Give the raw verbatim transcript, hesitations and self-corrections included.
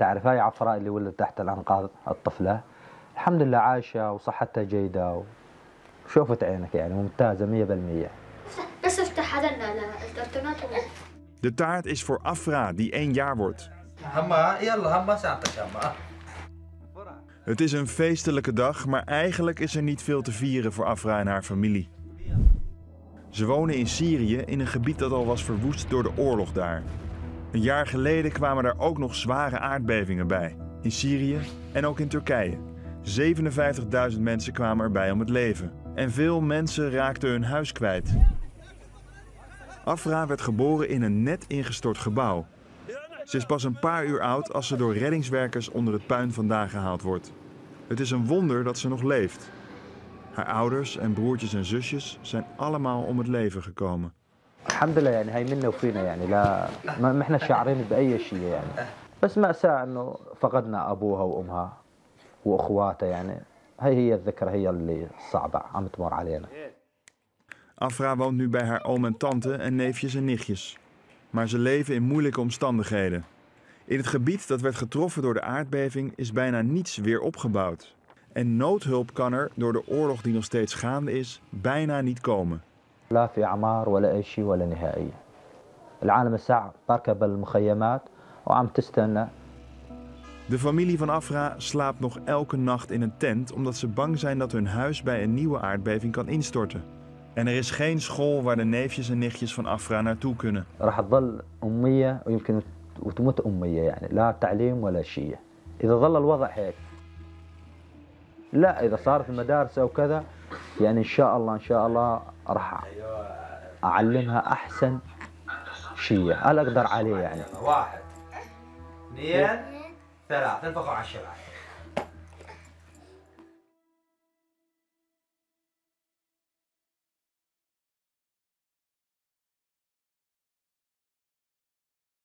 تعرف هاي عفراء اللي ولدت تحت الأنقاض الطفلة الحمد لله عايشة وصحتها جيدة وشوفت عينك يعني ممتازة مية بالمية. بس افتح هذا الكرتونات. De taart is voor Afra die één jaar wordt. Het is een feestelijke dag, maar eigenlijk is er niet veel te vieren voor Afra en haar familie. Ze wonen in Syrië, in een gebied dat al was verwoest door de oorlog daar. Een jaar geleden kwamen daar ook nog zware aardbevingen bij. In Syrië en ook in Turkije. zevenenvijftigduizend mensen kwamen erbij om het leven. En veel mensen raakten hun huis kwijt. Afra werd geboren in een net ingestort gebouw. Ze is pas een paar uur oud als ze door reddingswerkers onder het puin vandaan gehaald wordt. Het is een wonder dat ze nog leeft. Haar ouders en broertjes en zusjes zijn allemaal om het leven gekomen. Alhamdulillah, yani hay minna wa fina yani la ma mahna sha'arin bi'ay shay yani. Bas ma'sa anno faqadna abuha wa umha wa akhwata yani. Hay hiya al-dhikra hiya alli sa'ba am tmur alayna. Afra woont nu bij haar oom en tante en neefjes en nichtjes. Maar ze leven in moeilijke omstandigheden. In het gebied dat werd getroffen door de aardbeving is bijna niets weer opgebouwd. En noodhulp kan er, door de oorlog die nog steeds gaande is, bijna niet komen. De familie van Afra slaapt nog elke nacht in een tent omdat ze bang zijn dat hun huis bij een nieuwe aardbeving kan instorten. En er is geen school waar de neefjes en nichtjes van Afra naartoe kunnen. لا إذا صار في المدارس أو كذا يعني إن شاء الله إن شاء الله راح أعلمها أحسن شيء أنا أقدر عليه يعني واحد اثنين ثلاثة انفخوا على الشباب.